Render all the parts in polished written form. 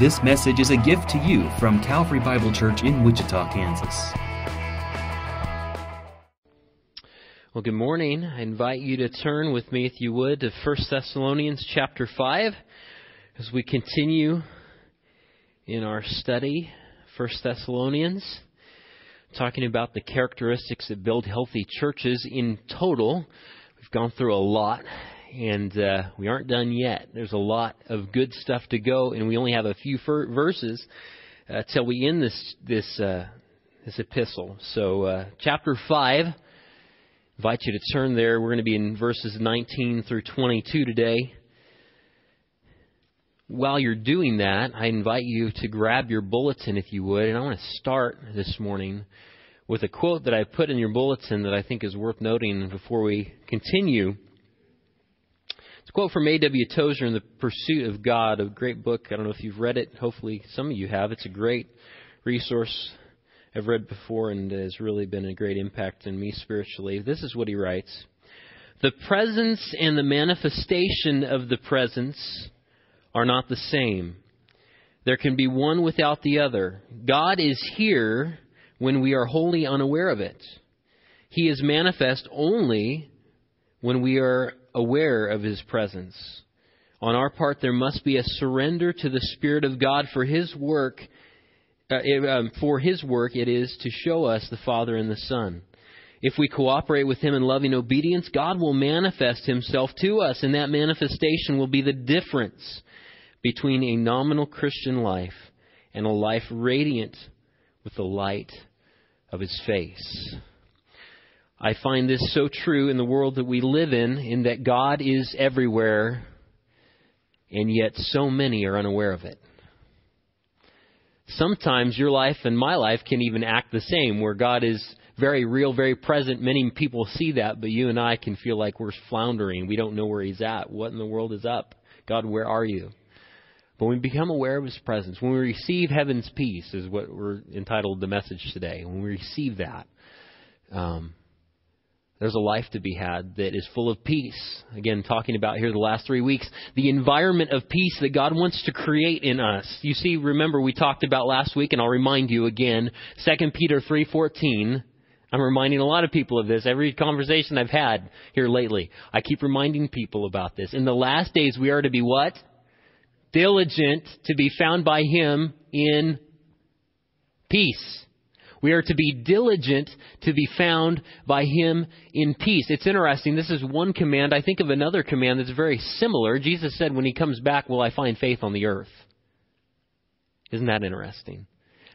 This message is a gift to you from Calvary Bible Church in Wichita, Kansas. Well, good morning. I invite you to turn with me, if you would, to 1 Thessalonians chapter 5 as we continue in our study, 1 Thessalonians, talking about the characteristics that build healthy churches in total. We've gone through a lot, and we aren't done yet. There's a lot of good stuff to go, and we only have a few verses till we end this epistle. So chapter 5. I invite you to turn there. We're going to be in verses 19 through 22 today. While you're doing that, I invite you to grab your bulletin, if you would. And I want to start this morning with a quote that I put in your bulletin that I think is worth noting before we continue. It's a quote from A.W. Tozer in The Pursuit of God, a great book. I don't know if you've read it. Hopefully some of you have. It's a great resource I've read before and has really been a great impact on me spiritually. This is what he writes. The presence and the manifestation of the presence are not the same. There can be one without the other. God is here when we are wholly unaware of it. He is manifest only when we are aware of His presence. On our part, there must be a surrender to the Spirit of God for His work. It is to show us the Father and the Son. If we cooperate with Him in loving obedience, God will manifest Himself to us, and that manifestation will be the difference between a nominal Christian life and a life radiant with the light of His face. I find this so true in the world that we live in that God is everywhere, and yet so many are unaware of it. Sometimes your life and my life can even act the same, where God is very real, very present. Many people see that, but you and I can feel like we're floundering. We don't know where He's at. What in the world is up? God, where are you? But when we become aware of His presence, when we receive heaven's peace, is what we're entitled the message today. When we receive that, there's a life to be had that is full of peace. Again, talking about here the last 3 weeks, the environment of peace that God wants to create in us. You see, remember we talked about last week, and I'll remind you again, 2 Peter 3:14. I'm reminding a lot of people of this. Every conversation I've had here lately, I keep reminding people about this. In the last days, we are to be what? Diligent to be found by Him in peace. We are to be diligent to be found by Him in peace. It's interesting. This is one command. I think of another command that's very similar. Jesus said, when He comes back, will I find faith on the earth? Isn't that interesting?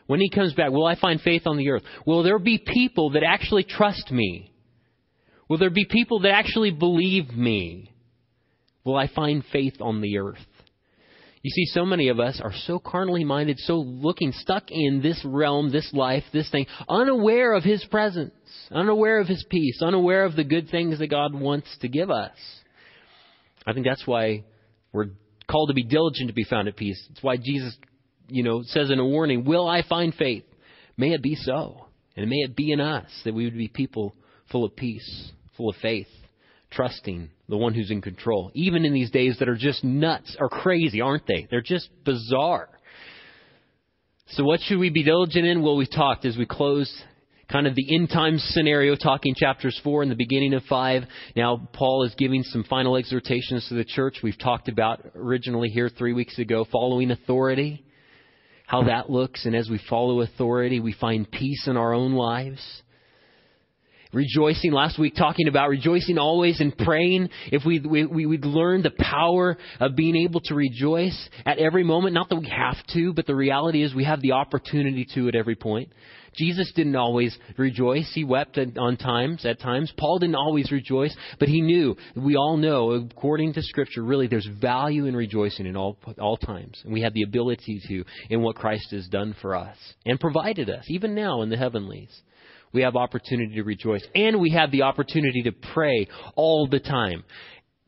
When He comes back, will I find faith on the earth? Will there be people that actually trust me? Will there be people that actually believe me? Will I find faith on the earth? You see, so many of us are so carnally minded, so stuck in this realm, this life, this thing, unaware of His presence, unaware of His peace, unaware of the good things that God wants to give us. I think that's why we're called to be diligent to be found at peace. It's why Jesus, says in a warning, will I find faith? May it be so. And may it be in us that we would be people full of peace, full of faith, trusting the one who's in control, even in these days that are just nuts or crazy, aren't they? They're just bizarre. So what should we be diligent in? Well, we talked as we closed kind of the end time scenario, talking chapters 4 and the beginning of 5. Now, Paul is giving some final exhortations to the church. We've talked about originally here 3 weeks ago, following authority, how that looks. And as we follow authority, we find peace in our own lives. Rejoicing, last week talking about rejoicing always and praying. If we'd learn the power of being able to rejoice at every moment, not that we have to, but the reality is we have the opportunity to at every point. Jesus didn't always rejoice. He wept at times. Paul didn't always rejoice, but he knew. We all know, according to Scripture, really there's value in rejoicing in all times. And we have the ability to in what Christ has done for us and provided us, even now in the heavenlies. We have opportunity to rejoice, and we have the opportunity to pray all the time,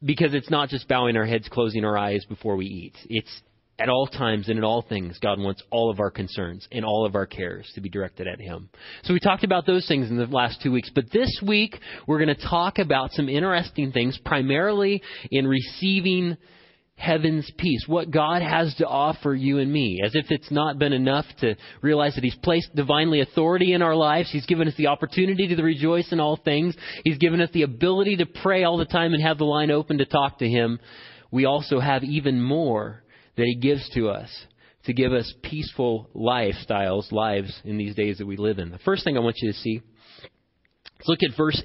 because it's not just bowing our heads, closing our eyes before we eat. It's at all times and in all things. God wants all of our concerns and all of our cares to be directed at Him. So we talked about those things in the last 2 weeks. But this week, we're going to talk about some interesting things, primarily in receiving heaven's peace, what God has to offer you and me, as if it's not been enough to realize that He's placed divinely authority in our lives. He's given us the opportunity to rejoice in all things. He's given us the ability to pray all the time and have the line open to talk to Him. We also have even more that He gives to us to give us peaceful lifestyles, lives in these days that we live in. The first thing I want you to see, let's look at verse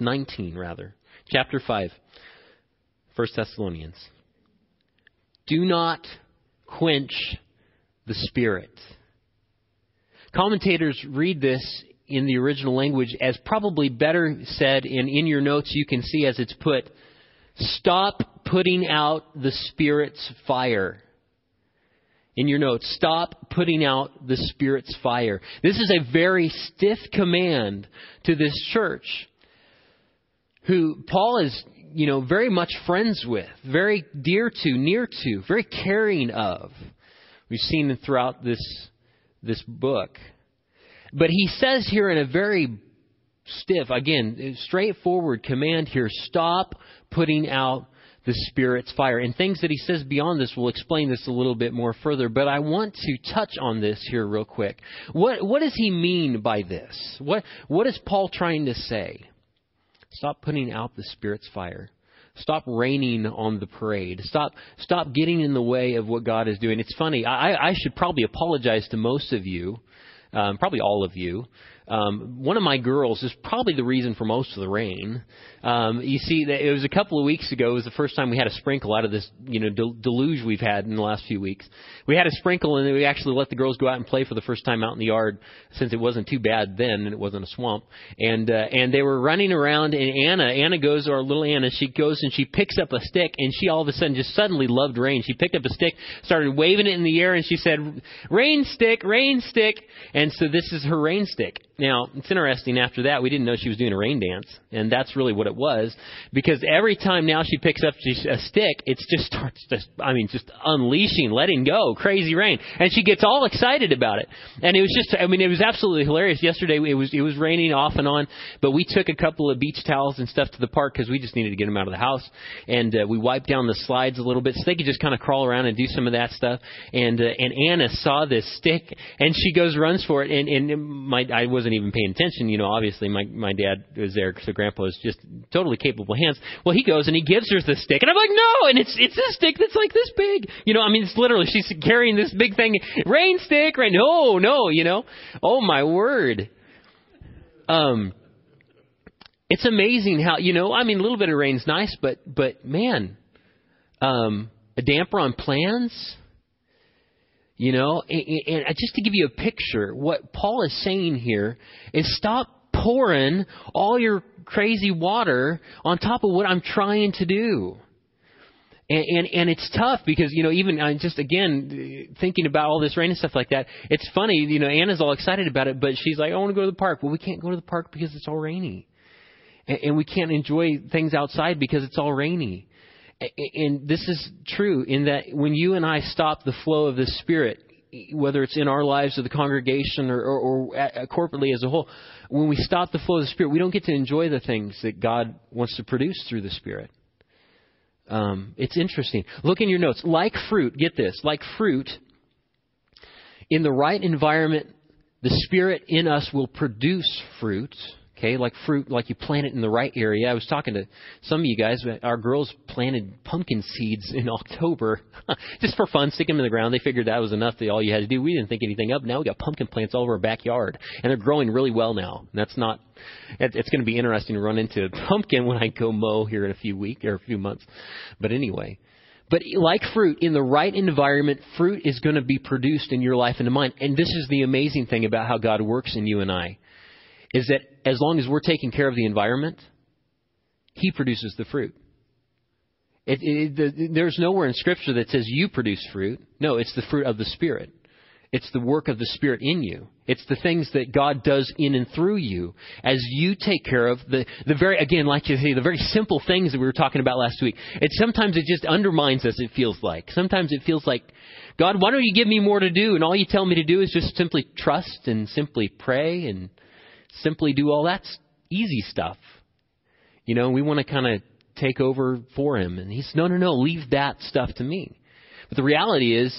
19, chapter 5. 1 Thessalonians. Do not quench the Spirit. Commentators read this in the original language as probably better said, and in your notes you can see as it's put, stop putting out the Spirit's fire. In your notes, stop putting out the Spirit's fire. This is a very stiff command to this church who Paul is very much friends with, very dear to, near to, very caring of. We've seen it throughout this book. But he says here in a very stiff, again, straightforward command here, stop putting out the Spirit's fire. And things that he says beyond this, we'll explain this a little bit more further. But I want to touch on this here real quick. What does he mean by this? What is Paul trying to say? Stop putting out the Spirit's fire. Stop raining on the parade. Stop getting in the way of what God is doing. It's funny. I should probably apologize to most of you, probably all of you. One of my girls is probably the reason for most of the rain. You see, it was a couple of weeks ago. It was the first time we had a sprinkle out of this, deluge we've had in the last few weeks. We had a sprinkle, and we actually let the girls go out and play for the first time out in the yard, since it wasn't too bad then, and it wasn't a swamp. And they were running around, and Anna goes, our little Anna, she goes and she picks up a stick, and she all of a sudden just suddenly loved rain. She picked up a stick, started waving it in the air, and she said, "Rain stick, rain stick." And so this is her rain stick. Now, it's interesting, after that, we didn't know she was doing a rain dance, and that's really what it was, because every time now she picks up a stick, it just starts just unleashing, letting go, crazy rain, and she gets all excited about it. And it was it was absolutely hilarious. Yesterday, it was raining off and on, but we took a couple of beach towels and stuff to the park because we just needed to get them out of the house, and we wiped down the slides a little bit so they could just kind of crawl around and do some of that stuff. And Anna saw this stick, and she runs for it, and I wasn't even paying attention, obviously my dad was there, so Grandpa is just totally capable hands. Well, he goes and he gives her the stick, and I'm like, no, and it's this stick that's like this big, it's literally, she's carrying this big thing, rain stick, right? No, oh my word. It's amazing how, a little bit of rain's nice, but man, a damper on plans. And just to give you a picture, what Paul is saying here is stop pouring all your crazy water on top of what I'm trying to do. And it's tough because, even just, again, thinking about all this rain and stuff like that, it's funny, Anna's all excited about it, but she's like, I want to go to the park. Well, we can't go to the park because it's all rainy. And we can't enjoy things outside because it's all rainy. And this is true in that when you and I stop the flow of the Spirit, whether it's in our lives or the congregation or corporately as a whole, when we stop the flow of the Spirit, we don't get to enjoy the things that God wants to produce through the Spirit. It's interesting. Look in your notes. Like fruit, get this, like fruit, in the right environment, the Spirit in us will produce fruit. Okay, like fruit, like you plant it in the right area. I was talking to some of you guys. Our girls planted pumpkin seeds in October just for fun, stick them in the ground. They figured that was enough, that all you had to do. We didn't think anything up. Now we got pumpkin plants all over our backyard, and they're growing really well now. It's going to be interesting to run into a pumpkin when I go mow here in a few weeks or a few months. But anyway, but like fruit, in the right environment, fruit is going to be produced in your life and in mine. And this is the amazing thing about how God works in you and I, is that as long as we're taking care of the environment, He produces the fruit. There's nowhere in Scripture that says you produce fruit. No, it's the fruit of the Spirit. It's the work of the Spirit in you. It's the things that God does in and through you as you take care of the very, again, like you say, the very simple things that we were talking about last week. Sometimes it just undermines us, it feels like. Sometimes it feels like, God, why don't you give me more to do? And all you tell me to do is just simply trust and simply pray and simply do all that easy stuff. We want to kind of take over for him. And he says, no, leave that stuff to me. But the reality is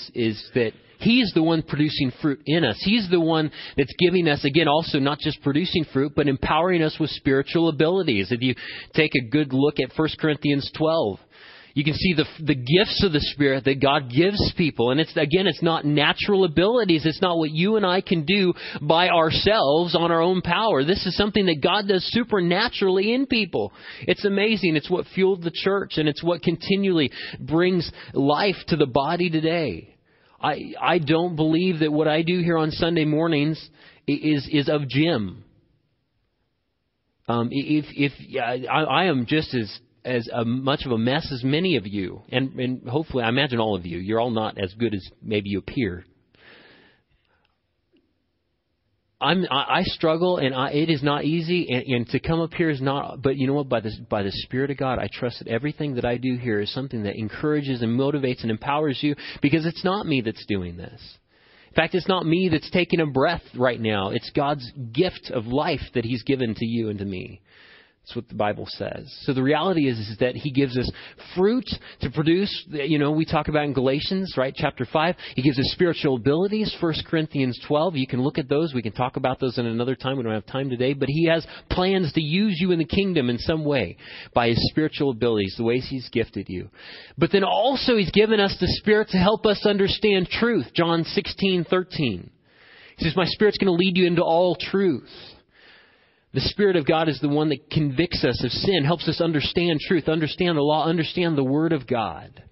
that he's the one producing fruit in us. He's the one that's giving us, again, also not just producing fruit, but empowering us with spiritual abilities. If you take a good look at 1 Corinthians 12, you can see the gifts of the Spirit that God gives people. And it's not natural abilities. It's not what you and I can do by ourselves on our own power. This is something that God does supernaturally in people. It's amazing. It's what fueled the church, and it's what continually brings life to the body today. I don't believe that what I do here on Sunday mornings is of Jim. I am just as much of a mess as many of you, and hopefully I imagine all of you. You're all not as good as maybe you appear. I struggle, and it is not easy, and to come up here is not. But you know what? By the Spirit of God, I trust that everything that I do here is something that encourages and motivates and empowers you, because it's not me that's doing this. In fact, it's not me that's taking a breath right now. It's God's gift of life that He's given to you and to me. That's what the Bible says. So the reality is that He gives us fruit to produce. You know, we talk about in Galatians, right, chapter 5. He gives us spiritual abilities, 1 Corinthians 12. You can look at those. We can talk about those in another time. We don't have time today. But He has plans to use you in the kingdom in some way by His spiritual abilities, the ways He's gifted you. But then also He's given us the Spirit to help us understand truth. John 16:13. He says, "My Spirit's going to lead you into all truth." The Spirit of God is the one that convicts us of sin, helps us understand truth, understand the law, understand the Word of God.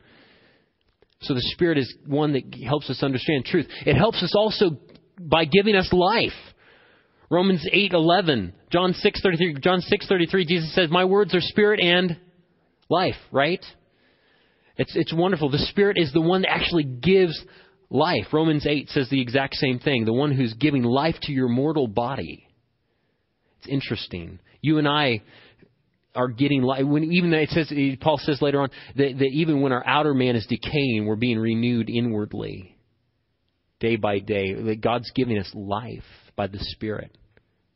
So the Spirit is one that helps us understand truth. It helps us also by giving us life. Romans 8:11, John 6:33, Jesus says, "My words are spirit and life," right? It's wonderful. The Spirit is the one that actually gives life. Romans 8 says the exact same thing, the one who's giving life to your mortal body. It's interesting. You and I are getting life. Even though Paul says later on that even when our outer man is decaying, we're being renewed inwardly, day by day. That God's giving us life by the Spirit.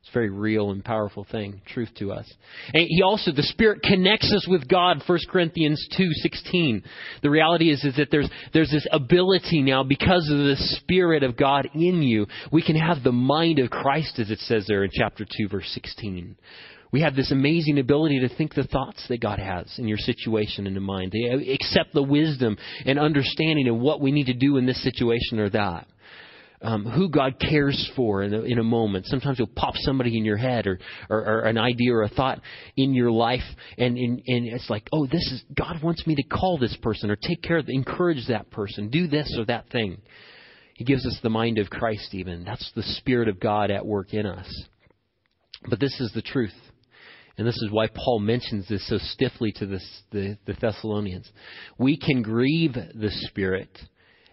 It's a very real and powerful thing, truth to us. And He also, the Spirit connects us with God, 1 Corinthians 2:16. The reality is that there's this ability now because of the Spirit of God in you. We can have the mind of Christ, as it says there in chapter 2, verse 16. We have this amazing ability to think the thoughts that God has in your situation and in mind. They accept the wisdom and understanding of what we need to do in this situation or that. Who God cares for in a moment. Sometimes He'll pop somebody in your head or an idea or a thought in your life. And it's like, oh, God wants me to call this person or take care of, encourage that person, do this or that thing. He gives us the mind of Christ even. That's the Spirit of God at work in us. But this is the truth. And this is why Paul mentions this so stiffly to the Thessalonians. We can grieve the Spirit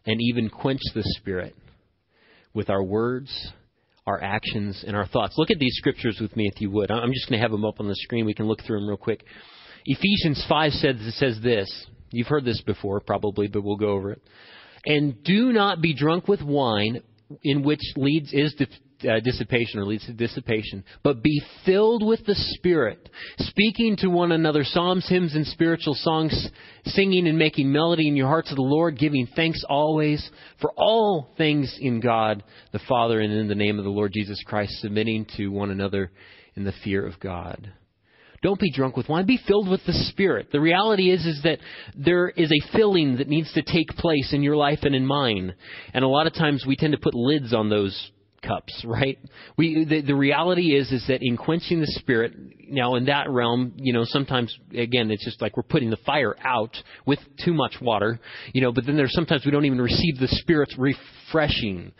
and even quench the Spirit with our words, our actions, and our thoughts. Look at these scriptures with me if you would. I'm just going to have them up on the screen. We can look through them real quick. Ephesians 5 says this. You've heard this before probably, but we'll go over it. "And do not be drunk with wine, in which leads to dissipation, but be filled with the Spirit, speaking to one another psalms, hymns, and spiritual songs, singing and making melody in your hearts to the Lord, giving thanks always for all things in God the Father, and in the name of the Lord Jesus Christ, submitting to one another in the fear of God." Don't be drunk with wine. Be filled with the Spirit. The reality is that there is a filling that needs to take place in your life and in mine. And a lot of times we tend to put lids on those cups, right? The reality is that in quenching the Spirit, now in that realm, you know, sometimes, again, it's just like we're putting the fire out with too much water, you know, but then there's sometimes we don't even receive the Spirit's refreshing,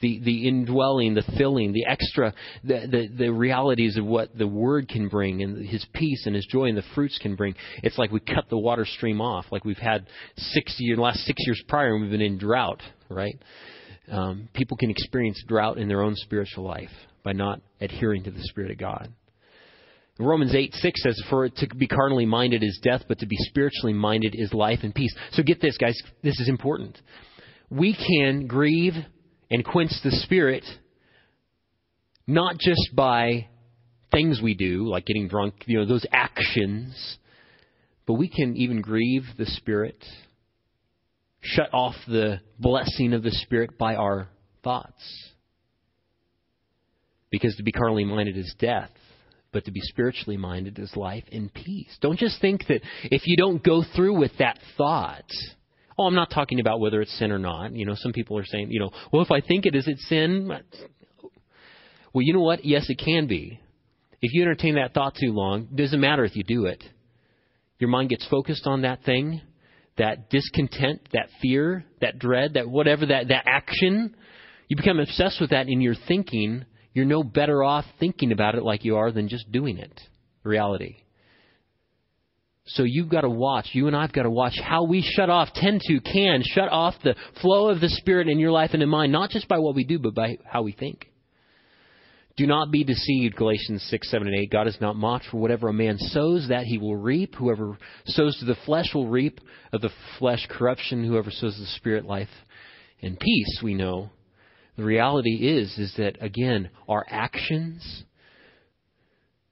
the indwelling, the filling, the extra, the realities of what the Word can bring, and His peace and His joy and the fruits can bring. It's like we cut the water stream off, like we've had last 6 years prior, and we've been in drought, right? People can experience drought in their own spiritual life by not adhering to the Spirit of God. Romans 8:6 says, "For to be carnally minded is death, but to be spiritually minded is life and peace." So get this, guys. This is important. We can grieve and quench the Spirit not just by things we do, like getting drunk, you know, those actions, But we can even grieve the Spirit, shut off the blessing of the Spirit by our thoughts. Because to be carnally minded is death, but to be spiritually minded is life and peace. Don't just think that if you don't go through with that thought... Oh, I'm not talking about whether it's sin or not. You know, some people are saying, you know, well, if I think it, is it sin? Well, you know what? Yes, it can be. If you entertain that thought too long, it doesn't matter if you do it. Your mind gets focused on that thing, that discontent, that fear, that dread, that whatever, that action. You become obsessed with that in your thinking. You're no better off thinking about it like you are than just doing it. Reality. So you've got to watch, you and I've got to watch how we shut off the flow of the Spirit in your life and in mine, not just by what we do, but by how we think. Do not be deceived, Galatians 6, 7, and 8. God is not mocked, for whatever a man sows, that he will reap. Whoever sows to the flesh will reap of the flesh corruption. Whoever sows to the Spirit, life and peace, we know. The reality is that, again, our actions...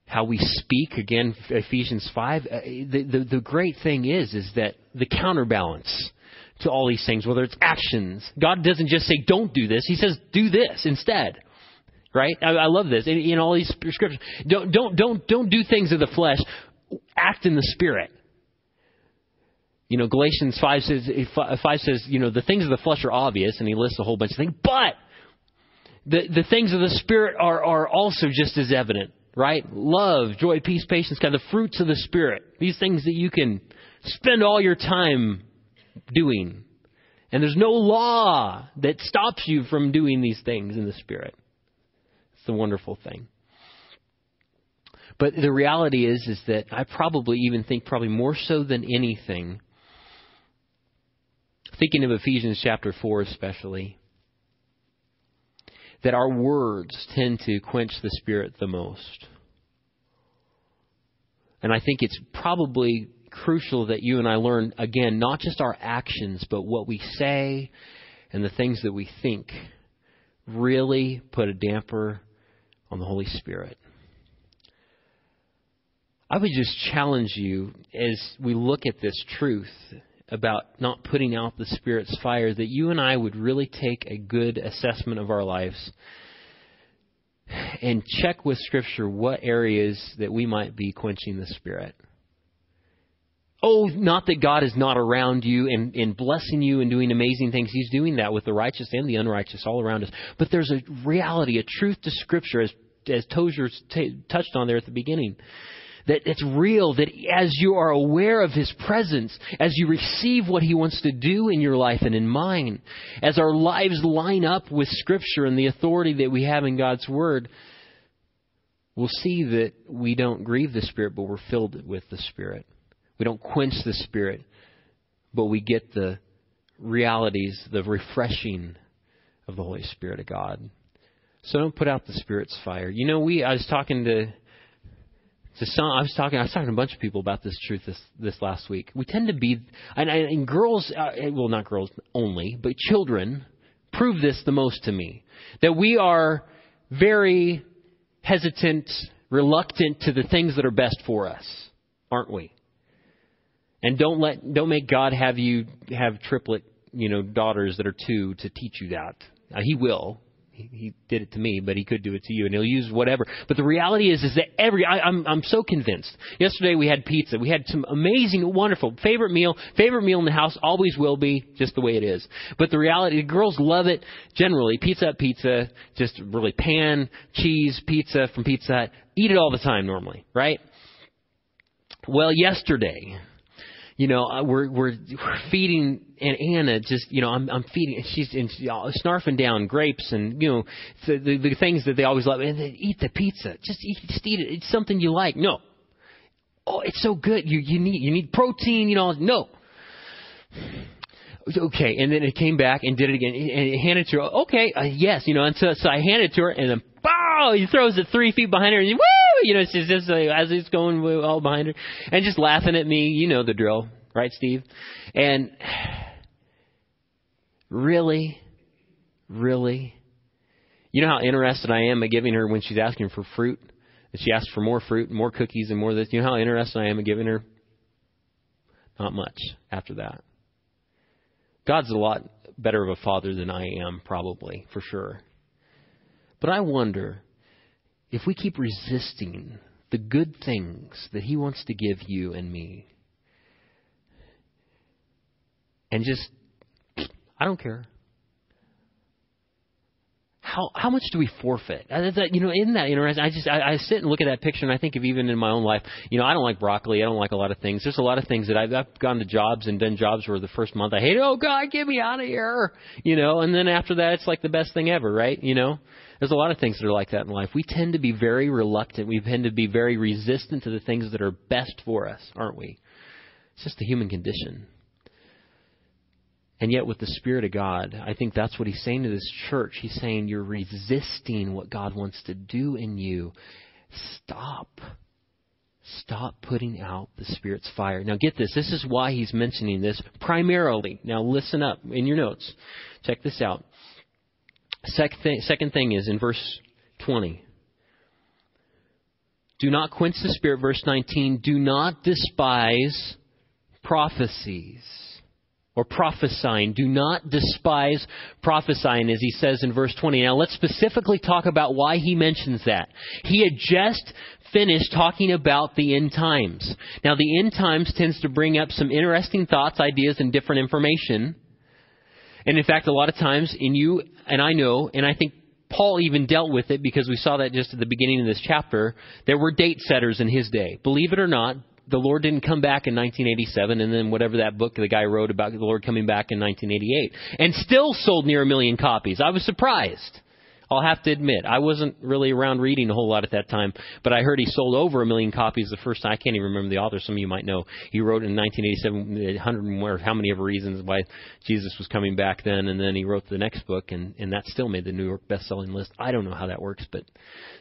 How we speak, again, Ephesians 5, the great thing is that the counterbalance to all these things, whether it's actions, God doesn't just say, don't do this. He says, do this instead, right? I love this in all these prescriptions. Don't do things of the flesh. Act in the Spirit. You know, Galatians 5 says, you know, the things of the flesh are obvious, and he lists a whole bunch of things, but the things of the Spirit are also just as evident. Right? Love, joy, peace, patience, kind of the fruits of the Spirit. These things that you can spend all your time doing. And there's no law that stops you from doing these things in the Spirit. It's the wonderful thing. But the reality is that I think more so than anything, thinking of Ephesians chapter 4 especially, that our words tend to quench the Spirit the most. And I think it's probably crucial that you and I learn, again, not just our actions, but what we say and the things that we think really put a damper on the Holy Spirit. I would just challenge you as we look at this truth about not putting out the Spirit's fire, that you and I would really take a good assessment of our lives and check with Scripture what areas that we might be quenching the Spirit. Oh, not that God is not around you and blessing you and doing amazing things. He's doing that with the righteous and the unrighteous all around us. But there's a reality, a truth to Scripture, as Tozer touched on there at the beginning, that it's real, that as you are aware of His presence, as you receive what He wants to do in your life and in mine, as our lives line up with Scripture and the authority that we have in God's Word, we'll see that we don't grieve the Spirit, but we're filled with the Spirit. We don't quench the Spirit, but we get the realities, the refreshing of the Holy Spirit of God. So don't put out the Spirit's fire. You know, I was talking to a bunch of people about this truth this last week. We tend to be, and girls, well, not girls only, but children prove this the most to me, that we are very hesitant, reluctant to the things that are best for us, aren't we? And don't make God have you have triplet, you know, daughters that are two to teach you that. He will. He did it to me, but He could do it to you, and He'll use whatever. But the reality is that I'm so convinced. Yesterday we had pizza. We had some amazing, wonderful, favorite meal in the house, always will be, just the way it is. But the reality, the girls love it generally. Pizza, just really pan, cheese, pizza from Pizza Hut. Eat it all the time normally, right? Well, yesterday... You know, we're feeding, and Anna just, you know, I'm feeding, and she's snarfing down grapes and, you know, the things that they always love. And then eat the pizza. Just eat it. It's something you like. No. Oh, it's so good. You need protein, you know. No. Okay. And then it came back and did it again. And handed it to her. Okay. Yes. You know, and so I handed it to her, and then, bow, he throws it 3 feet behind her, and woo! You know, she's just like, as it's going all behind her, and just laughing at me. You know the drill, right, Steve? And really, really, you know how interested I am at giving her when she's asking for fruit, and she asks for more fruit, more cookies, and more of this. You know how interested I am at giving her Not much after that. God's a lot better of a father than I am, probably, for sure. But I wonder if we keep resisting the good things that he wants to give you and me, and just, I don't care. How much do we forfeit? Isn't that interesting? I sit and look at that picture, and I think of even in my own life. I don't like broccoli. I don't like a lot of things. There's a lot of things that I've gone to jobs and done jobs where the first month I hate. Oh God, get me out of here! And then after that, it's like the best thing ever, right? There's a lot of things that are like that in life. We tend to be very reluctant. We tend to be very resistant to the things that are best for us, aren't we? It's just the human condition. And yet with the Spirit of God, I think that's what he's saying to this church. He's saying you're resisting what God wants to do in you. Stop. Stop putting out the Spirit's fire. Now get this. This is why he's mentioning this primarily. Now listen up in your notes. Check this out. Second thing is in verse 20. Do not quench the Spirit. Verse 19. Do not despise prophecies. Or prophesying. Do not despise prophesying, as he says in verse 20. Now, let's specifically talk about why he mentions that. He had just finished talking about the end times. Now, the end times tends to bring up some interesting thoughts, ideas, and different information. And in fact, a lot of times, in you and I know, and I think Paul even dealt with it because we saw that just at the beginning of this chapter, there were date setters in his day. Believe it or not, the Lord didn't come back in 1987, and then whatever that book the guy wrote about the Lord coming back in 1988. And still sold near 1 million copies. I was surprised. I'll have to admit, I wasn't really around reading a whole lot at that time, but I heard he sold over 1 million copies the first time. I can't even remember the author. Some of you might know. He wrote in 1987, 100 and more, how many ever reasons why Jesus was coming back then, and then he wrote the next book, and that still made the New York best-selling list. I don't know how that works, but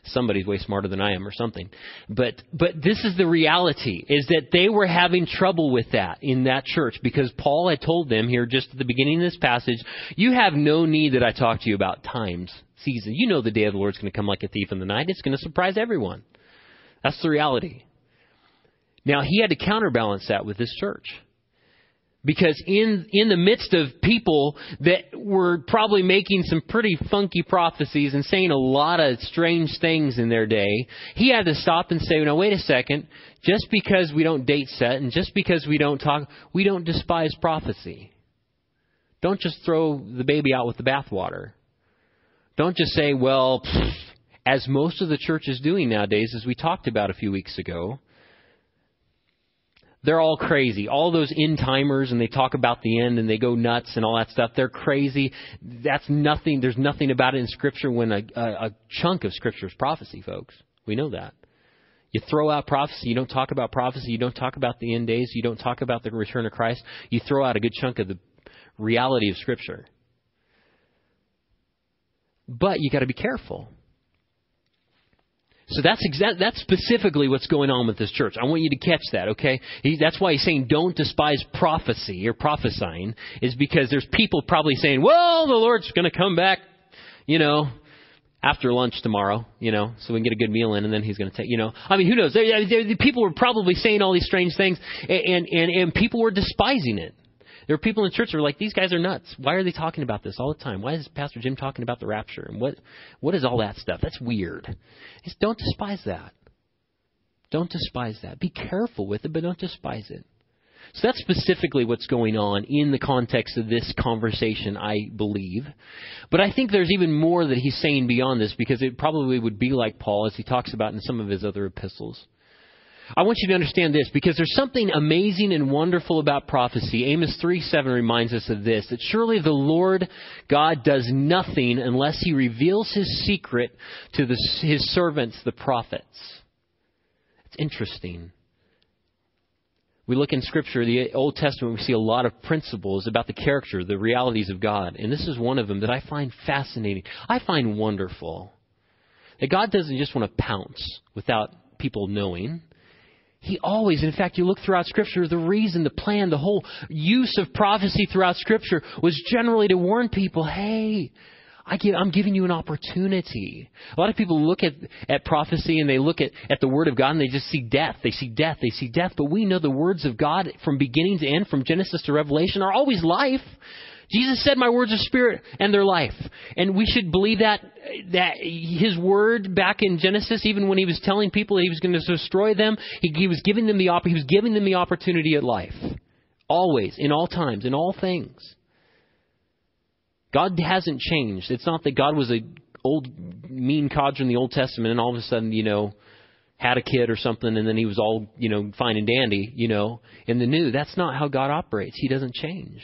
somebody's way smarter than I am or something. But this is the reality, is that they were having trouble with that in that church, because Paul had told them here just at the beginning of this passage, you have no need that I talk to you about times. Season. The day of the Lord is going to come like a thief in the night. It's going to surprise everyone. That's the reality. Now, he had to counterbalance that with this church. Because in the midst of people that were probably making some pretty funky prophecies and saying a lot of strange things in their day, he had to stop and say, now, wait a second. Just because we don't date set and just because we don't talk, we don't despise prophecy. Don't just throw the baby out with the bathwater. Don't just say, well, as most of the church is doing nowadays, as we talked about a few weeks ago, they're all crazy. All those end-timers, and they talk about the end, and they go nuts and all that stuff. They're crazy. That's nothing. There's nothing about it in Scripture when a chunk of Scripture is prophecy, folks. We know that. You throw out prophecy. You don't talk about prophecy. You don't talk about the end days. You don't talk about the return of Christ. You throw out a good chunk of the reality of Scripture. But you got to be careful. So that's specifically what's going on with this church. I want you to catch that, okay? That's why he's saying don't despise prophecy or prophesying, is because there's people probably saying, well, the Lord's going to come back, after lunch tomorrow, so we can get a good meal in, and then he's going to take, who knows? People were probably saying all these strange things, and people were despising it. There are people in church who are like, these guys are nuts. Why are they talking about this all the time? Why is Pastor Jim talking about the rapture? And what is all that stuff? That's weird. Just don't despise that. Don't despise that. Be careful with it, but don't despise it. So that's specifically what's going on in the context of this conversation, I believe. But I think there's even more that he's saying beyond this, because it probably would be like Paul, as he talks about in some of his other epistles. I want you to understand this, because there's something amazing and wonderful about prophecy. Amos 3:7 reminds us of this, that surely the Lord God does nothing unless he reveals his secret to his servants, the prophets. It's interesting. We look in Scripture, the Old Testament, we see a lot of principles about the character, the realities of God. And this is one of them that I find fascinating. I find wonderful. That God doesn't just want to pounce without people knowing. He always, in fact, you look throughout Scripture, the reason, the plan, the whole use of prophecy throughout Scripture was generally to warn people, hey, I'm giving you an opportunity. A lot of people look at prophecy and they look at the Word of God and they just see death. They see death. They see death. But we know the words of God from beginning to end, from Genesis to Revelation, are always life. Jesus said, my words are spirit and they're life. And we should believe that his word back in Genesis, even when he was telling people that he was going to destroy them, he was giving them the opportunity at life. Always, in all times, in all things. God hasn't changed. It's not that God was an old mean codger in the Old Testament and all of a sudden, had a kid or something and then he was all, fine and dandy, in the new. That's not how God operates. He doesn't change.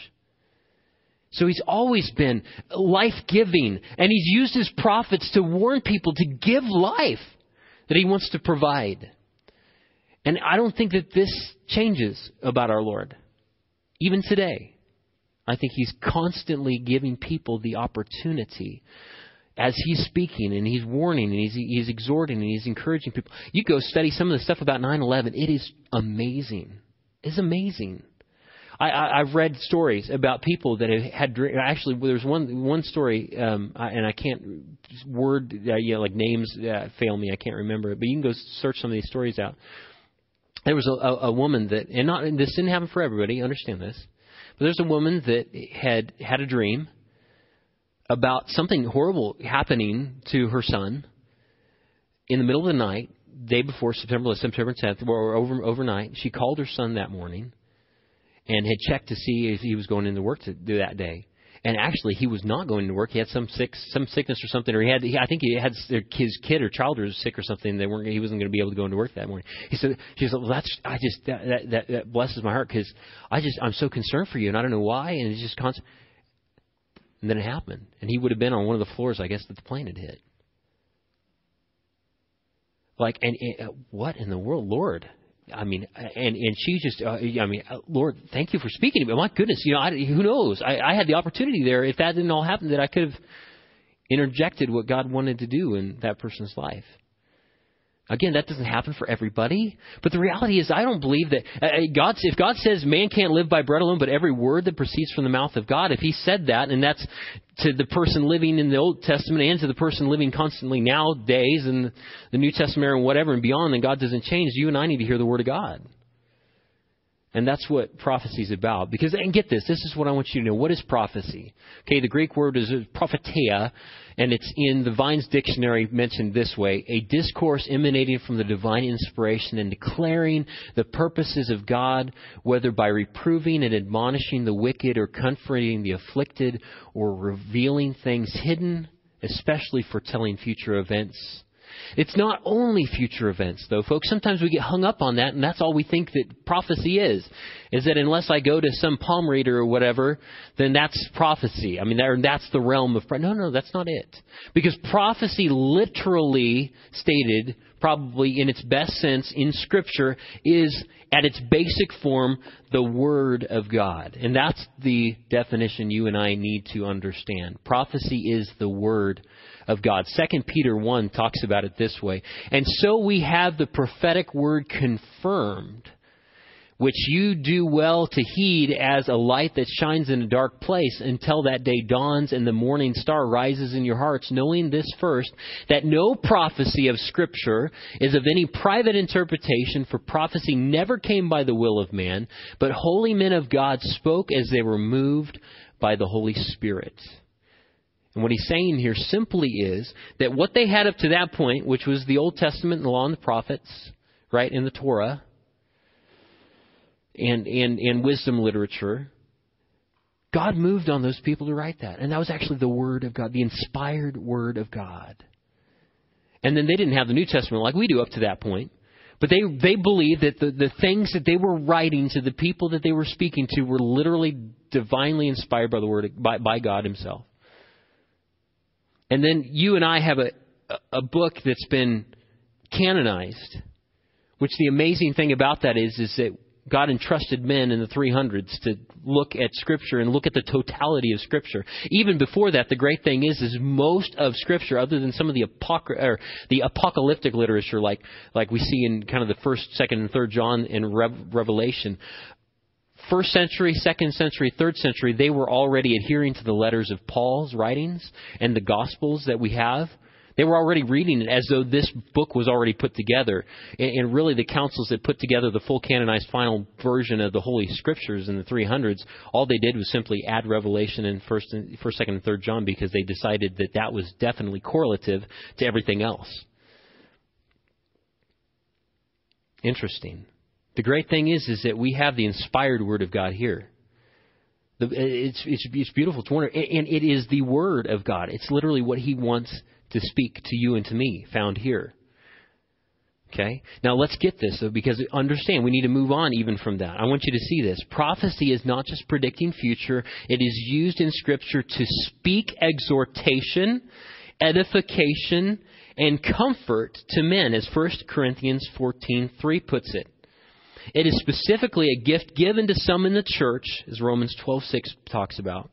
So he's always been life-giving, and he's used his prophets to warn people to give life that he wants to provide. And I don't think that this changes about our Lord. Even today, I think he's constantly giving people the opportunity as he's speaking and he's warning and he's exhorting and he's encouraging people. You go study some of the stuff about 9/11. It is amazing. It's amazing. I've read stories about people that have had dreams. Actually, there's one story, and I can't word, like names fail me. I can't remember it. But you can go search some of these stories out. There was a woman that, and this didn't happen for everybody. Understand this. But there's a woman that had a dream about something horrible happening to her son in the middle of the night, day before September 10th, or overnight. She called her son that morning. And had checked to see if he was going into work to do that day, and actually he was not going to work. He had some sickness or something, or his kid or child was sick or something. He wasn't going to be able to go into work that morning. She said, well, that blesses my heart because I'm so concerned for you, and I don't know why, and it's just constant. And then it happened, and he would have been on one of the floors, I guess, that the plane had hit. What in the world, Lord? And she just, Lord, thank you for speaking to me. My goodness, who knows? I had the opportunity there. If that didn't all happen, that I could have interjected what God wanted to do in that person's life. Again, that doesn't happen for everybody. But the reality is, I don't believe that if God says man can't live by bread alone, but every word that proceeds from the mouth of God, if he said that, and that's to the person living in the Old Testament and to the person living constantly nowadays in the New Testament and whatever and beyond, then God doesn't change. You and I need to hear the word of God. And that's what prophecy is about. Because, and get this, this is what I want you to know. What is prophecy? Okay, the Greek word is propheteia, and it's in the Vine's Dictionary mentioned this way: a discourse emanating from the divine inspiration and declaring the purposes of God, whether by reproving and admonishing the wicked or comforting the afflicted or revealing things hidden, especially foretelling future events. It's not only future events, though, folks. Sometimes we get hung up on that, and that's all we think that prophecy is that unless I go to some palm reader or whatever, then that's prophecy. That's the realm of prophecy. No, that's not it. Because prophecy, literally stated, probably in its best sense in Scripture, is at its basic form the Word of God. And that's the definition you and I need to understand. Prophecy is the Word of God. 2 Peter 1 talks about it this way: and so we have the prophetic word confirmed, which you do well to heed as a light that shines in a dark place until that day dawns and the morning star rises in your hearts, knowing this first, that no prophecy of Scripture is of any private interpretation, for prophecy never came by the will of man, but holy men of God spoke as they were moved by the Holy Spirit. And what he's saying here simply is that what they had up to that point, which was the Old Testament and the Law and the Prophets, right, in the Torah, and wisdom literature, God moved on those people to write that. And that was actually the Word of God, the inspired Word of God. And then they didn't have the New Testament like we do up to that point. But they believed that the things that they were writing to the people that they were speaking to were literally divinely inspired by the Word by God himself. And then you and I have a book that's been canonized, which the amazing thing about that is that God entrusted men in the 300s to look at Scripture and look at the totality of Scripture. Even before that, the great thing is most of Scripture, other than some of the apocalyptic literature like we see in kind of the 1st, 2nd, and 3rd John and Revelation, First century, second century, third century, they were already adhering to the letters of Paul's writings and the Gospels that we have. They were already reading it as though this book was already put together. And really the councils that put together the full canonized final version of the Holy Scriptures in the 300s, all they did was simply add Revelation and 1st, 2nd, and 3rd John because they decided that that was definitely correlative to everything else. Interesting. The great thing is that we have the inspired Word of God here. It's beautiful. It's wonderful. And it is the Word of God. It's literally what He wants to speak to you and to me, found here. Okay? Now let's get this, though, because understand, we need to move on even from that. I want you to see this. Prophecy is not just predicting future. It is used in Scripture to speak exhortation, edification, and comfort to men, as 1 Corinthians 14:3 puts it. It is specifically a gift given to some in the church, as Romans 12:6 talks about,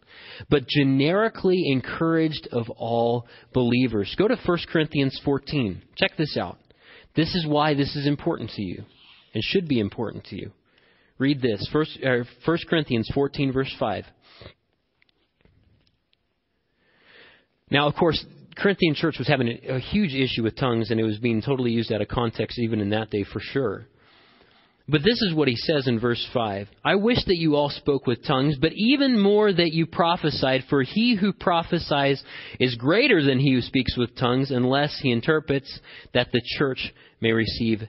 but generically encouraged of all believers. Go to 1 Corinthians 14. Check this out. This is why this is important to you and should be important to you. Read this. 1 Corinthians 14, verse 5. Now, of course, Corinthian church was having a huge issue with tongues, and it was being totally used out of context even in that day for sure. But this is what he says in verse 5. I wish that you all spoke with tongues, but even more that you prophesied, for he who prophesies is greater than he who speaks with tongues, unless he interprets, that the church may receive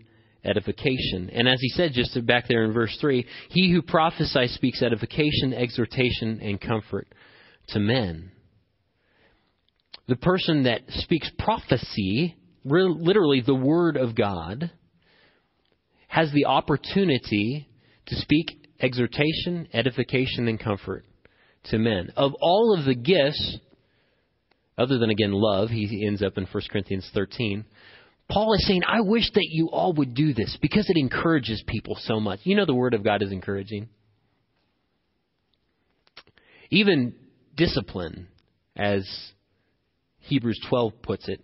edification. And as he said just back there in verse 3, he who prophesies speaks edification, exhortation, and comfort to men. The person that speaks prophecy, literally the Word of God, has the opportunity to speak exhortation, edification, and comfort to men. Of all of the gifts, other than, again, love, he ends up in 1 Corinthians 13, Paul is saying, I wish that you all would do this because it encourages people so much. You know the Word of God is encouraging. Even discipline, as Hebrews 12 puts it,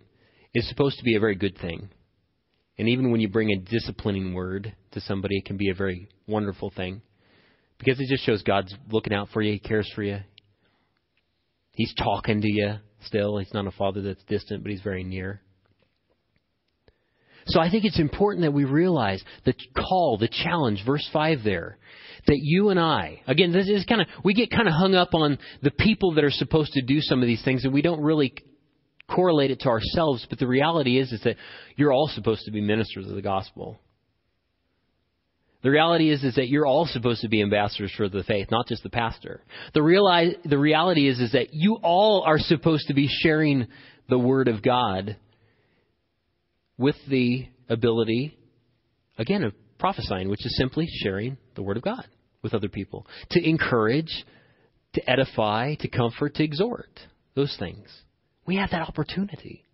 is supposed to be a very good thing. And even when you bring a disciplining word to somebody, it can be a very wonderful thing. Because it just shows God's looking out for you. He cares for you. He's talking to you still. He's not a father that's distant, but He's very near. So I think it's important that we realize the call, the challenge, verse 5 there, that you and I, again, this is kind of, we get kind of hung up on the people that are supposed to do some of these things, and we don't really correlate it to ourselves, but the reality is that you're all supposed to be ministers of the gospel. The reality is that you're all supposed to be ambassadors for the faith, not just the pastor. The reality is that you all are supposed to be sharing the Word of God with the ability, again, of prophesying, which is simply sharing the Word of God with other people, to encourage, to edify, to comfort, to exhort, those things. We have that opportunity.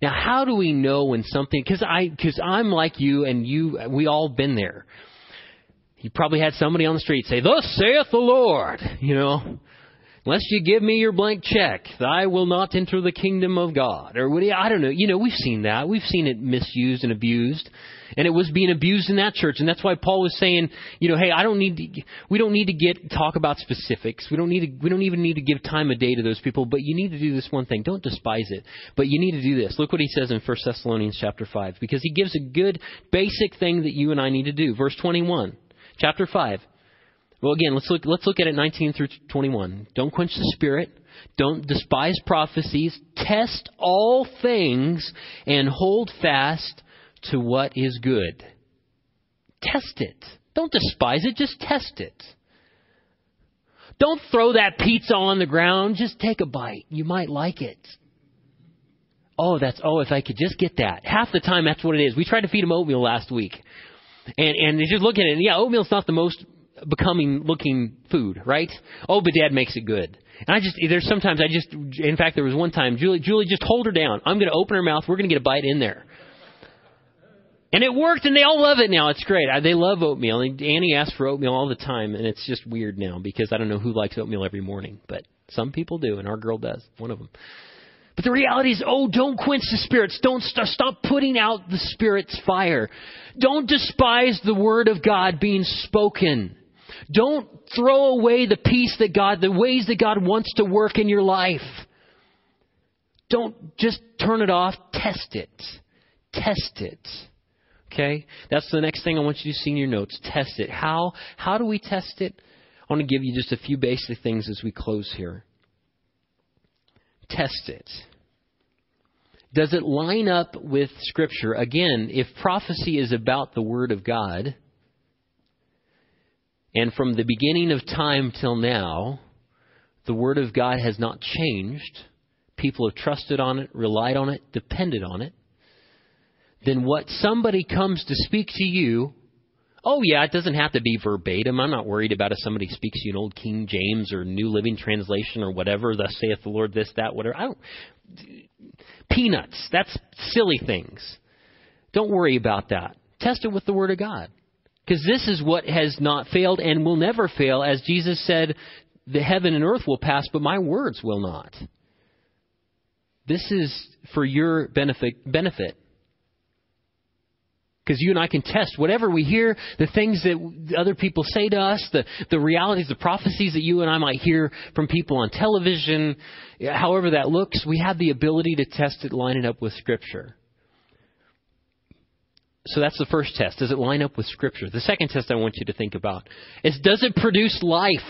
Now, how do we know when something... Because I'm like you, and you, we all been there. You probably had somebody on the street say, thus saith the Lord, you know. Unless you give me your blank check, I will not enter the kingdom of God. Or I don't know. You know, we've seen that. We've seen it misused and abused. And it was being abused in that church. And that's why Paul was saying, you know, hey, we don't need to talk about specifics. We don't even need to give time of day to those people. But you need to do this one thing. Don't despise it. But you need to do this. Look what he says in 1 Thessalonians chapter 5. Because he gives a good basic thing that you and I need to do. Verse 21, chapter 5. Well, again, let's look at it 19 through 21. Don't quench the spirit. Don't despise prophecies. Test all things and hold fast to what is good. Test it. Don't despise it. Just test it. Don't throw that pizza on the ground. Just take a bite. You might like it. Oh, if I could just get that. Half the time, that's what it is. We tried to feed him oatmeal last week. And they just look at it. And yeah, oatmeal's not the most becoming looking food, right? Oh, but Dad makes it good. And in fact, there was one time, Julie, just hold her down. I'm going to open her mouth. We're going to get a bite in there. And it worked, and they all love it now. It's great. They love oatmeal. And Annie asks for oatmeal all the time, and it's just weird now because I don't know who likes oatmeal every morning, but some people do, and our girl does, one of them. But the reality is, don't quench the spirits. Don't stop putting out the Spirit's fire. Don't despise the Word of God being spoken. Don't throw away the peace that God, the ways that God wants to work in your life. Don't just turn it off. Test it. Test it. Okay? That's the next thing I want you to see in your notes. Test it. How do we test it? I want to give you just a few basic things as we close here. Test it. Does it line up with Scripture? Again, if prophecy is about the Word of God, and from the beginning of time till now, the Word of God has not changed, people have trusted on it, relied on it, depended on it, then what somebody comes to speak to you, it doesn't have to be verbatim. I'm not worried about if somebody speaks to you in Old King James or New Living Translation or whatever, thus saith the Lord, this, that, whatever. Peanuts. That's silly things. Don't worry about that. Test it with the Word of God. Because this is what has not failed and will never fail. As Jesus said, the heaven and earth will pass, but my words will not. This is for your benefit. Because you and I can test whatever we hear, the things that other people say to us, the realities, the prophecies that you and I might hear from people on television, however that looks, we have the ability to test it, line it up with Scripture. So that's the first test. Does it line up with Scripture? The second test I want you to think about is, does it produce life?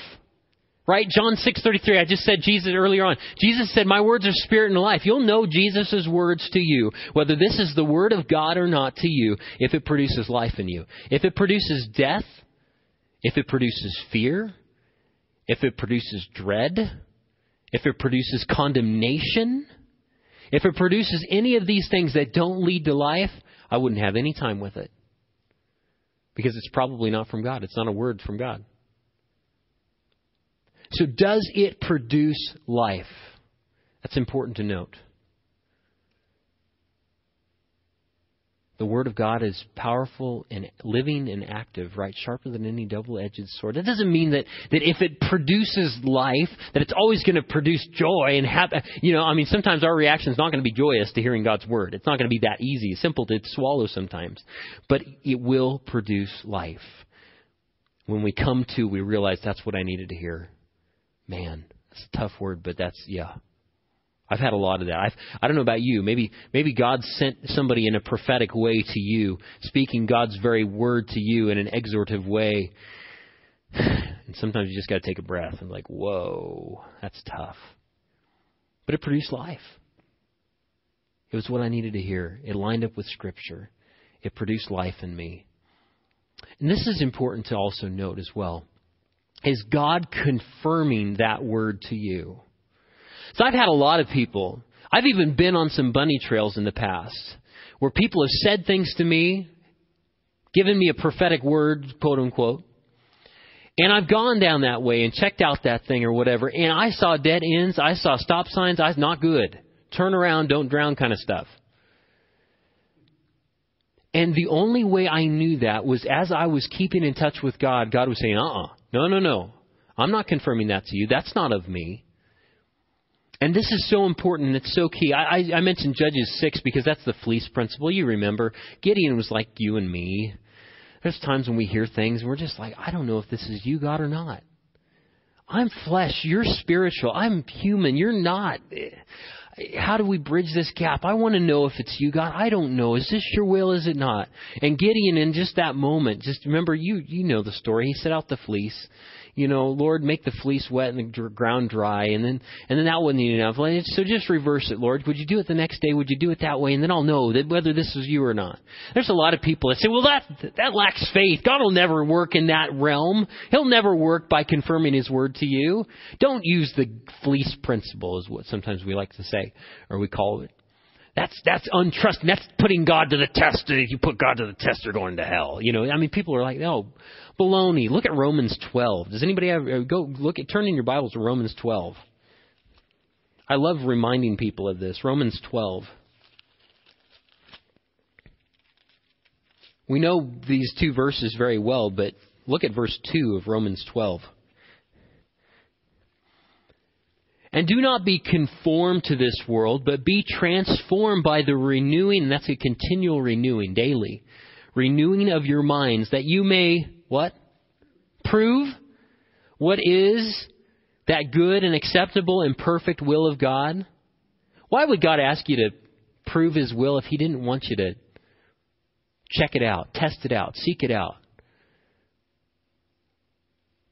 Right? John 6:33, I just said Jesus earlier on. Jesus said, my words are spirit and life. You'll know Jesus' words to you, whether this is the Word of God or not to you, if it produces life in you. If it produces death, if it produces fear, if it produces dread, if it produces condemnation, if it produces any of these things that don't lead to life, I wouldn't have any time with it. Because it's probably not from God. It's not a word from God. So does it produce life? That's important to note. The Word of God is powerful and living and active, right? Sharper than any double-edged sword. That doesn't mean that if it produces life, that it's always going to produce joy and happy. Sometimes our reaction is not going to be joyous to hearing God's Word. It's not going to be that easy, simple to swallow sometimes. But it will produce life. When we come to, we realize that's what I needed to hear. Man, that's a tough word, but that's. I've had a lot of that. I don't know about you. Maybe God sent somebody in a prophetic way to you, speaking God's very word to you in an exhortative way. And sometimes you just got to take a breath and like, whoa, that's tough. But it produced life. It was what I needed to hear. It lined up with Scripture. It produced life in me. And this is important to also note as well, is God confirming that word to you. So I've had a lot of people, I've even been on some bunny trails in the past, where people have said things to me, given me a prophetic word, quote unquote, and I've gone down that way and checked out that thing or whatever, and I saw dead ends, I saw stop signs, not good, turn around, don't drown kind of stuff. And the only way I knew that was as I was keeping in touch with God, God was saying, no, I'm not confirming that to you. That's not of me. And this is so important and it's so key. I mentioned Judges 6 because that's the fleece principle. You remember, Gideon was like you and me. There's times when we hear things and we're just like, I don't know if this is you, God, or not. I'm flesh. You're spiritual. I'm human. You're not. How do we bridge this gap? I want to know if it's you, God. I don't know. Is this your will? Is it not? And Gideon, in just that moment, just remember, you know the story. He set out the fleece. Lord, make the fleece wet and the ground dry. And then that wasn't enough. So just reverse it, Lord. Would you do it the next day? Would you do it that way? And then I'll know that whether this is you or not. There's a lot of people that say, well, that lacks faith. God will never work in that realm. He'll never work by confirming His word to you. Don't use the fleece principle is what sometimes we like to say, or we call it. That's untrusting. That's putting God to the test. If you put God to the test, you're going to hell. People are like, no, baloney. Look at Romans 12. Does anybody turn in your Bibles to Romans 12. I love reminding people of this. Romans 12. We know these two verses very well, but look at verse 2 of Romans 12. And do not be conformed to this world, but be transformed by the renewing, and that's a continual renewing, daily, renewing of your minds, that you may, what? Prove what is that good and acceptable and perfect will of God. Why would God ask you to prove His will if He didn't want you to check it out, test it out, seek it out?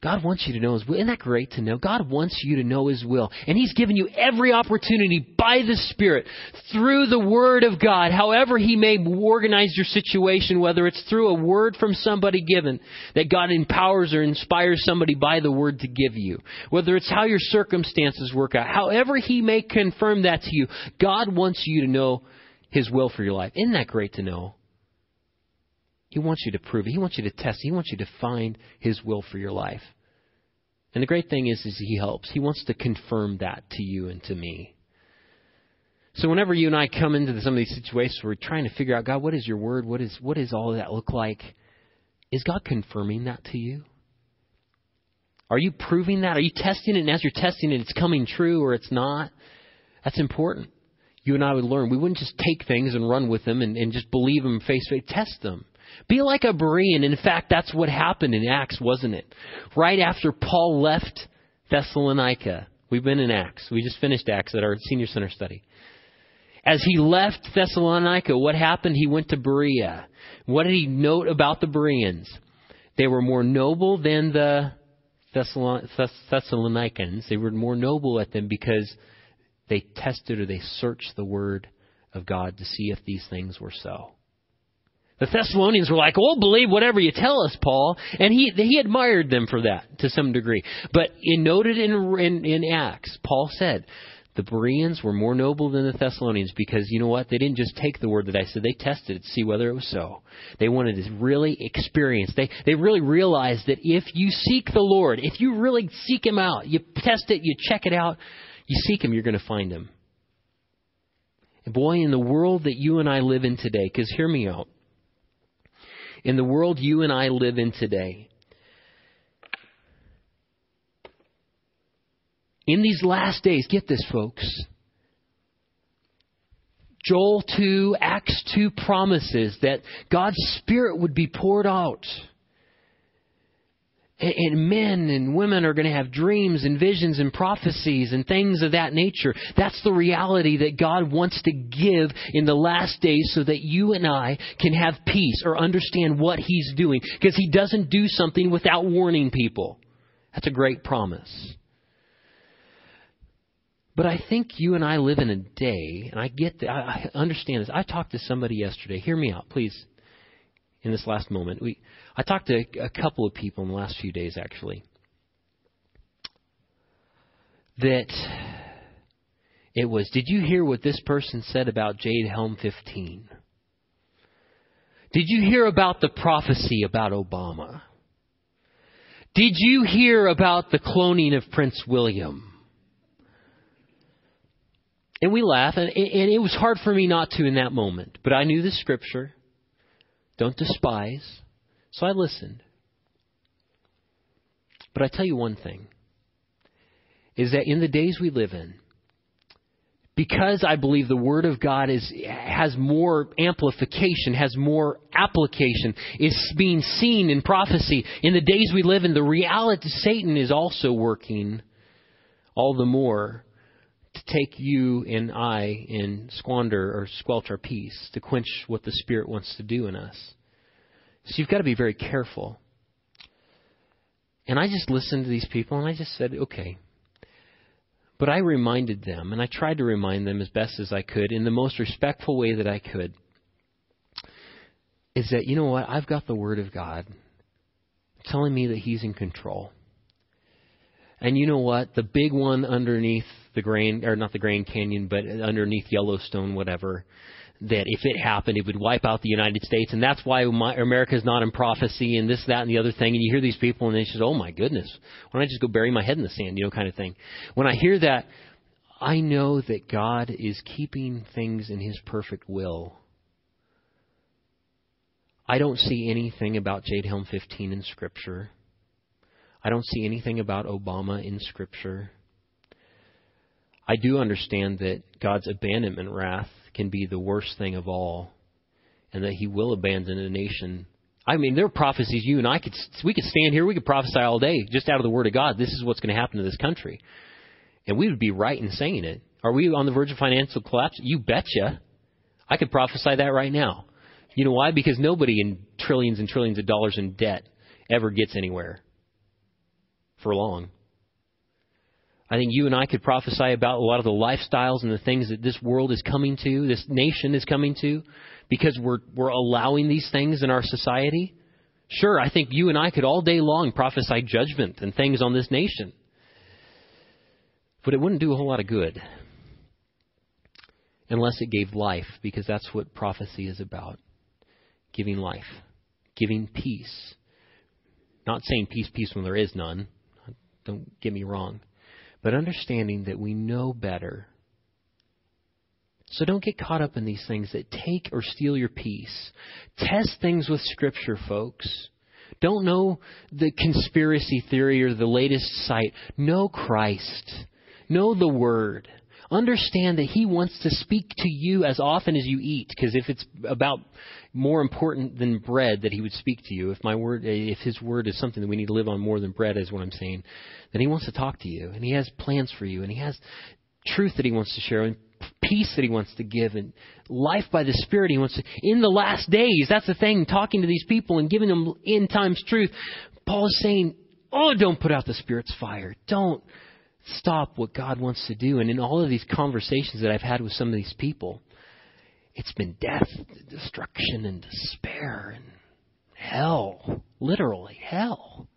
God wants you to know His will. Isn't that great to know? God wants you to know His will. And He's given you every opportunity by the Spirit, through the Word of God, however He may organize your situation, whether it's through a word from somebody given that God empowers or inspires somebody by the Word to give you, whether it's how your circumstances work out, however He may confirm that to you, God wants you to know His will for your life. Isn't that great to know? He wants you to prove it. He wants you to test it. He wants you to find His will for your life. And the great thing is He helps. He wants to confirm that to you and to me. So whenever you and I come into some of these situations where we're trying to figure out, God, what is your word? What is all of that look like? Is God confirming that to you? Are you proving that? Are you testing it? And as you're testing it, it's coming true or it's not? That's important. You and I would learn. We wouldn't just take things and run with them and just believe them face to face. Test them. Be like a Berean. In fact, that's what happened in Acts, wasn't it? Right after Paul left Thessalonica. We've been in Acts. We just finished Acts at our senior center study. As he left Thessalonica, what happened? He went to Berea. What did he note about the Bereans? They were more noble than the Thessalonians. They were more noble at them because they tested or they searched the Word of God to see if these things were so. The Thessalonians were like, we'll believe whatever you tell us, Paul. And he admired them for that to some degree. But it noted in Acts, Paul said, the Bereans were more noble than the Thessalonians because, you know what? They didn't just take the word that I said. They tested it to see whether it was so. They wanted to really experience. They really realized that if you seek the Lord, if you really seek Him out, you test it, you check it out, you seek Him, you're going to find Him. And boy, in the world that you and I live in today, because hear me out. In the world you and I live in today, in these last days, get this, folks, Joel 2, Acts 2 promises that God's Spirit would be poured out. And men and women are going to have dreams and visions and prophecies and things of that nature. That's the reality that God wants to give in the last days so that you and I can have peace or understand what He's doing. Because He doesn't do something without warning people. That's a great promise. But I think you and I live in a day, and I get that, I understand this. I talked to somebody yesterday. Hear me out, please. In this last moment, I talked to a couple of people in the last few days, actually, that it was, did you hear what this person said about Jade Helm 15? Did you hear about the prophecy about Obama? Did you hear about the cloning of Prince William? And we laughed, and it was hard for me not to in that moment, but I knew the scripture. Don't despise. So I listened. But I tell you one thing, is that in the days we live in, because I believe the Word of God has more amplification, has more application, is being seen in prophecy. In the days we live in, the reality Satan is also working all the more to take you and I and squander or squelch our peace, to quench what the Spirit wants to do in us. So you've got to be very careful. And I just listened to these people and I just said, okay. But I reminded them, and I tried to remind them as best as I could in the most respectful way that I could, is that, you know what? I've got the Word of God telling me that He's in control. And you know what? The big one underneath the Grand, or not the Grand Canyon, but underneath Yellowstone, whatever, that if it happened, it would wipe out the United States. And that's why America is not in prophecy and this, that, and the other thing. And you hear these people and they say, oh, my goodness, why don't I just go bury my head in the sand, you know, kind of thing. When I hear that, I know that God is keeping things in His perfect will. I don't see anything about Jade Helm 15 in Scripture. I don't see anything about Obama in Scripture. I do understand that God's abandonment wrath can be the worst thing of all, and that He will abandon a nation. I mean, there are prophecies you and I we could stand here, we could prophesy all day just out of the Word of God. This is what's going to happen to this country, and we would be right in saying it. Are we on the verge of financial collapse? You betcha. I could prophesy that right now. You know why? Because nobody in trillions and trillions of dollars in debt ever gets anywhere for long. I think you and I could prophesy about a lot of the lifestyles and the things that this world is coming to, this nation is coming to, because we're allowing these things in our society. Sure, I think you and I could all day long prophesy judgment and things on this nation. But it wouldn't do a whole lot of good unless it gave life, because that's what prophecy is about. Giving life, giving peace. Not saying peace, peace when there is none. Don't get me wrong. But understanding that we know better. So don't get caught up in these things that take or steal your peace. Test things with Scripture, folks. Don't know the conspiracy theory or the latest site. Know Christ. Know the Word. Understand that He wants to speak to you as often as you eat. Because if it's about more important than bread, that He would speak to you. If His Word is something that we need to live on more than bread, is what I'm saying, then He wants to talk to you. And He has plans for you. And He has truth that He wants to share. And peace that He wants to give. And life by the Spirit He wants to... In the last days, that's the thing. Talking to these people and giving them end times truth. Paul is saying, don't put out the Spirit's fire. Don't stop what God wants to do. And in all of these conversations that I've had with some of these people, it's been death, destruction, and despair, and hell. Literally, hell.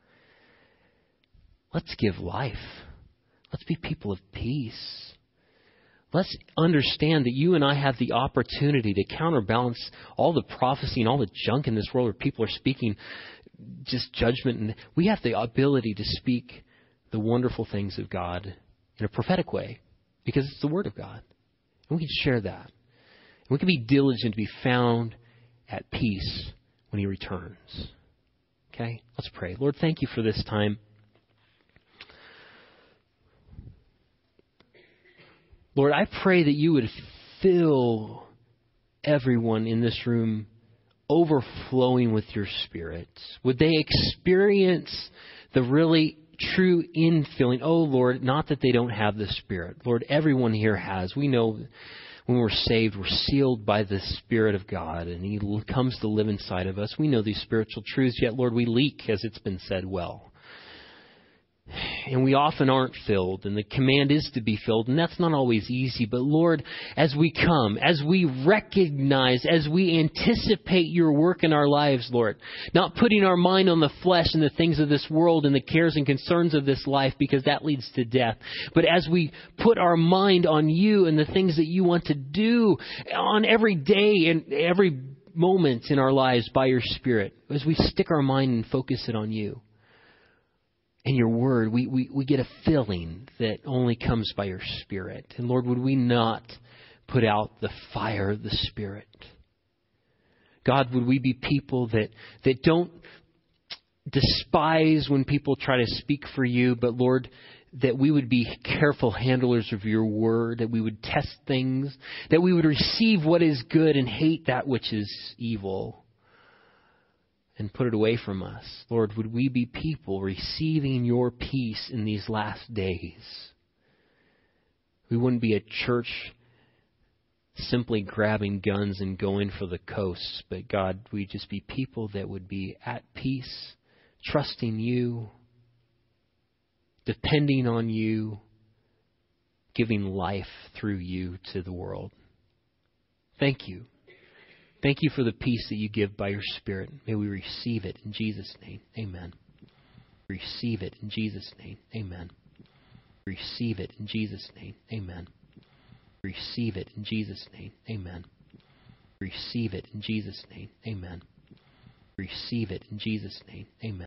Let's give life. Let's be people of peace. Let's understand that you and I have the opportunity to counterbalance all the prophecy and all the junk in this world where people are speaking just judgment. And we have the ability to speak the wonderful things of God in a prophetic way, because it's the Word of God. And we can share that. And we can be diligent to be found at peace when He returns. Okay? Let's pray. Lord, thank You for this time. Lord, I pray that You would fill everyone in this room overflowing with Your Spirit. Would they experience the really true infilling? Oh, Lord, not that they don't have the Spirit. Lord, everyone here has. We know when we're saved, we're sealed by the Spirit of God, and He comes to live inside of us. We know these spiritual truths, yet, Lord, we leak, as it's been said well. And we often aren't filled, and the command is to be filled, and that's not always easy. But, Lord, as we come, as we recognize, as we anticipate Your work in our lives, Lord, not putting our mind on the flesh and the things of this world and the cares and concerns of this life, because that leads to death, but as we put our mind on You and the things that You want to do on every day and every moment in our lives by Your Spirit, as we stick our mind and focus it on You and Your Word, we get a filling that only comes by Your Spirit. And Lord, would we not put out the fire of the Spirit? God, would we be people that don't despise when people try to speak for You, but Lord, that we would be careful handlers of Your Word, that we would test things, that we would receive what is good and hate that which is evil, and put it away from us. Lord, would we be people receiving Your peace in these last days? We wouldn't be a church simply grabbing guns and going for the coasts, but God, we'd just be people that would be at peace, trusting You, depending on You, giving life through You to the world. Thank You. Thank You for the peace that You give by Your Spirit. May we receive it in Jesus' name. Amen. Receive it in Jesus' name. Amen. Receive it in Jesus' name. Amen. Receive it in Jesus' name. Amen. Receive it in Jesus' name. Amen. Receive it in Jesus' name. Amen.